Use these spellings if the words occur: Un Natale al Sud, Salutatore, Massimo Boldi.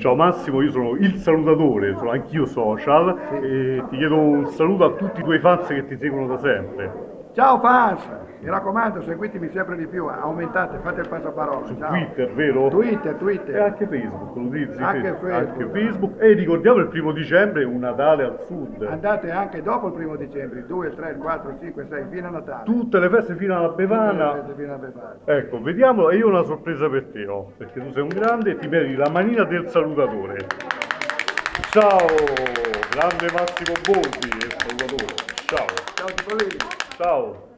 Ciao Massimo, io sono il Salutatore, sono anch'io social e ti chiedo un saluto a tutti i tuoi fans che ti seguono da sempre. Ciao fans, mi raccomando, seguitemi sempre di più, aumentate, fate il passaparola. Su ciao. Twitter, vero? Twitter. E anche Facebook, lo utilizzi? Anche Facebook. E ricordiamo il 1° dicembre, Un Natale al Sud. Andate anche dopo il 1° dicembre, 2, 3, 4, 5, 6, fino a Natale. Tutte le feste fino alla Bevana. Ecco, vediamolo, e io ho una sorpresa per te, no? Perché tu sei un grande e ti meriti la manina del Salutatore. Ciao, grande Massimo Boldi, il Salutatore. Ciao. Ciao.